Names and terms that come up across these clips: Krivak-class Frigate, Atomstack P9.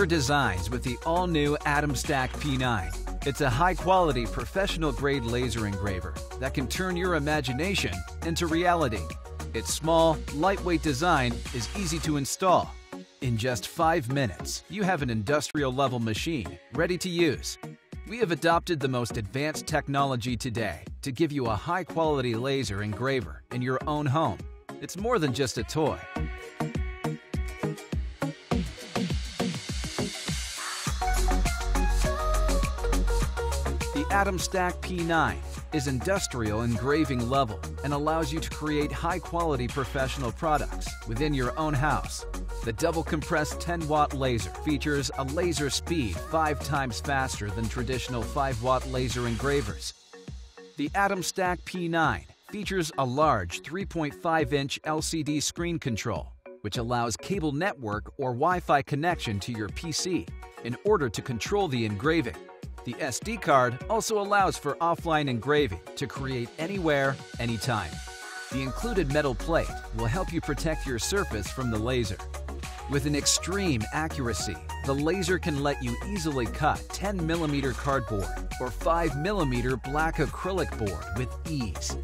your designs with the all-new Atomstack P9. It's a high-quality, professional-grade laser engraver that can turn your imagination into reality. Its small, lightweight design is easy to install. In just 5 minutes, you have an industrial-level machine ready to use. We have adopted the most advanced technology today to give you a high-quality laser engraver in your own home. It's more than just a toy. The Atomstack P9 is industrial engraving level and allows you to create high-quality professional products within your own house. The double-compressed 10-watt laser features a laser speed 5 times faster than traditional 5-watt laser engravers. The Atomstack P9 features a large 3.5-inch LCD screen control, which allows cable network or Wi-Fi connection to your PC in order to control the engraving. The SD card also allows for offline engraving to create anywhere, anytime. The included metal plate will help you protect your surface from the laser. With an extreme accuracy, the laser can let you easily cut 10mm cardboard or 5mm black acrylic board with ease.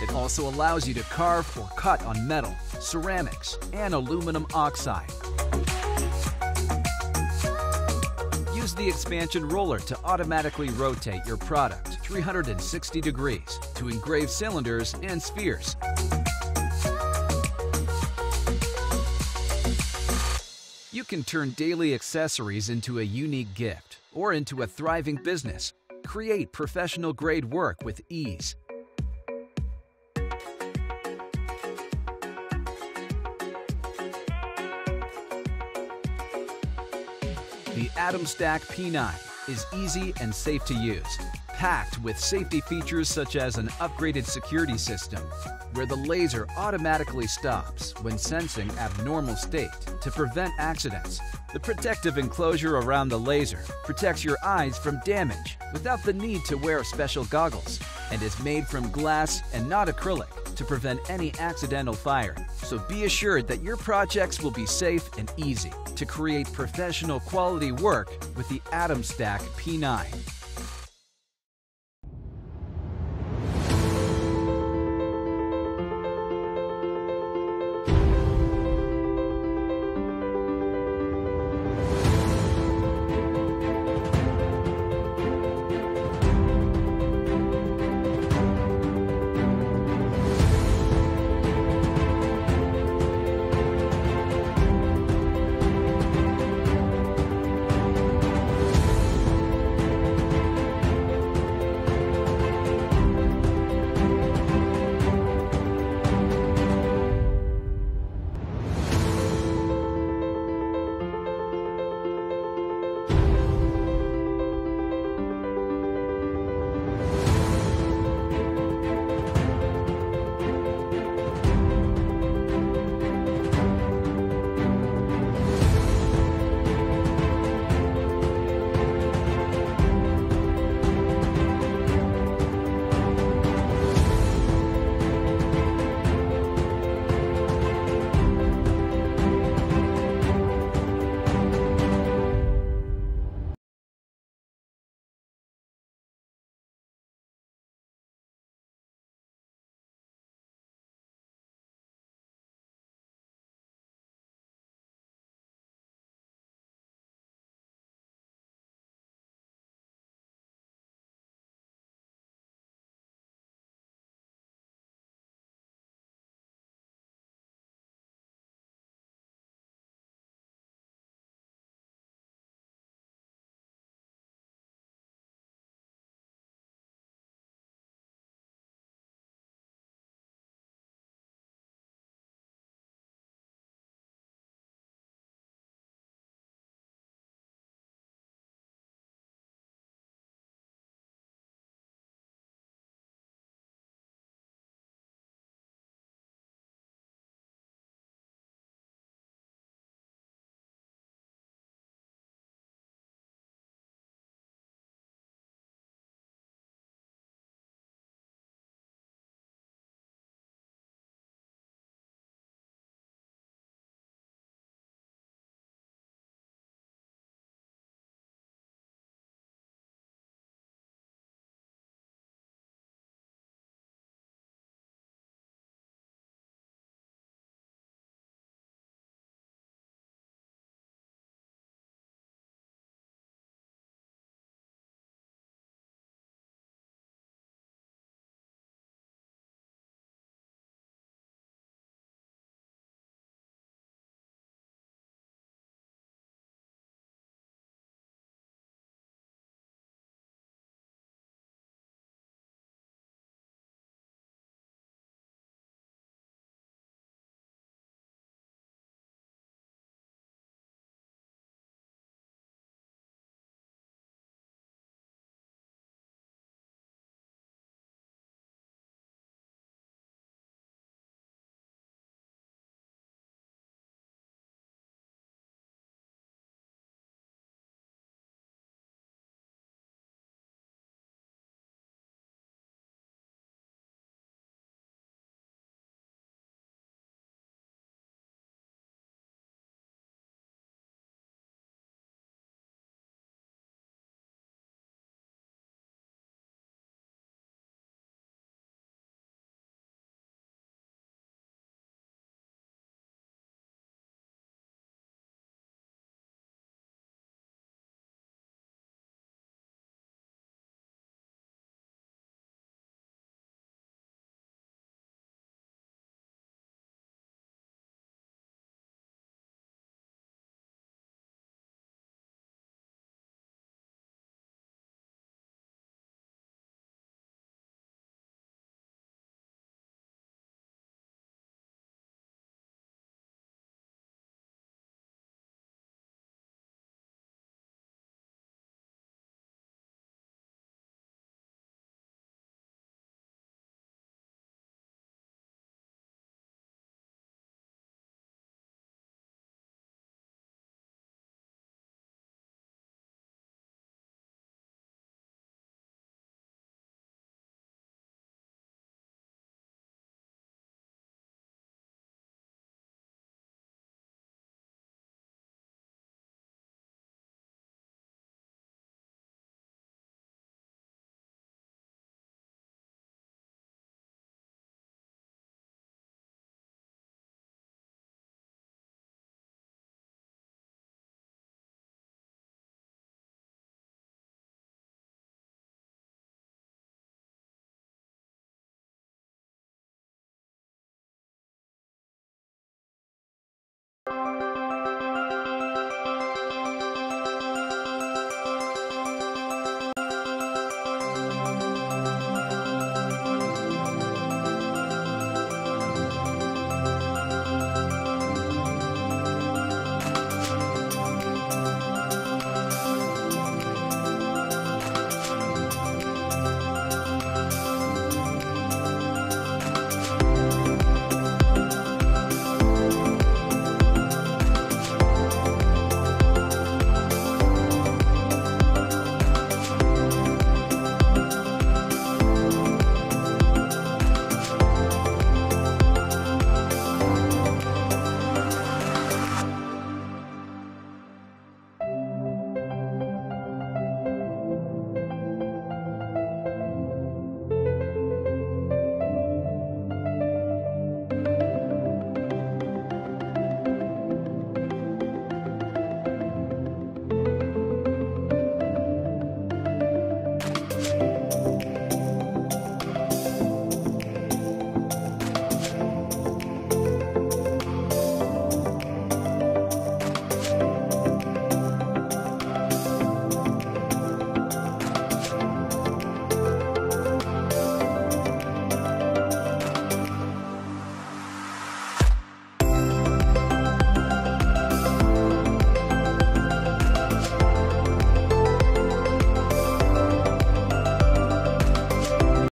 It also allows you to carve or cut on metal, ceramics, and aluminum oxide. Use the expansion roller to automatically rotate your product 360 degrees to engrave cylinders and spheres. You can turn daily accessories into a unique gift or into a thriving business. Create professional-grade work with ease. The Atomstack P9 is easy and safe to use, packed with safety features such as an upgraded security system, where the laser automatically stops when sensing abnormal state to prevent accidents. The protective enclosure around the laser protects your eyes from damage without the need to wear special goggles, and is made from glass and not acrylic to prevent any accidental fire. So be assured that your projects will be safe and easy to create professional quality work with the Atomstack P9.